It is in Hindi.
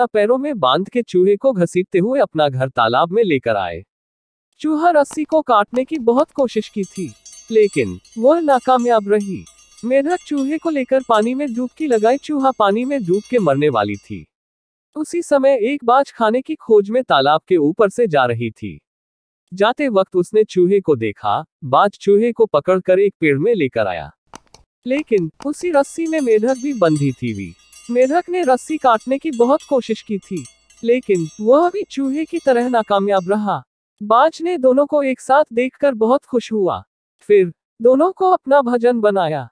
अपना पैरों में बांध के चूहे को घसीटते हुए अपना घर तालाब में लेकर आए। चूहा रस्सी को काटने की बहुत कोशिश की थी, लेकिन वह नाकामयाब रही। मेढक चूहे को लेकर पानी में डुबकी लगाई। चूहा पानी में डूब के मरने वाली थी। उसी समय एक बाज खाने की खोज में तालाब के ऊपर से जा रही थी। जाते वक्त उसने चूहे को देखा। बाज चूहे को पकड़कर एक पेड़ में लेकर आया, लेकिन उसी रस्सी में मेढक भी बंधी थी। मेढक ने रस्सी काटने की बहुत कोशिश की थी, लेकिन वह भी चूहे की तरह नाकामयाब रहा। बाज ने दोनों को एक साथ देखकर बहुत खुश हुआ। फिर दोनों को अपना भजन बनाया।